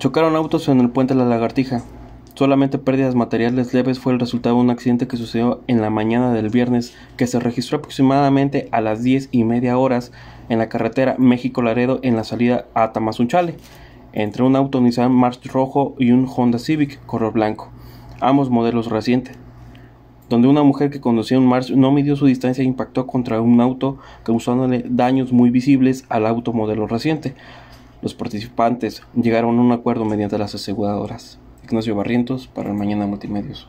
Chocaron autos en el puente La Lagartija. Solamente pérdidas materiales leves fue el resultado de un accidente que sucedió en la mañana del viernes, que se registró aproximadamente a las 10:30 horas en la carretera México-Laredo en la salida a Tamazunchale, entre un auto Nissan March rojo y un Honda Civic color blanco, ambos modelos recientes, donde una mujer que conducía un March no midió su distancia e impactó contra un auto, causándole daños muy visibles al auto modelo reciente. Los participantes llegaron a un acuerdo mediante las aseguradoras. Ignacio Barrientos para el Mañana Multimedios.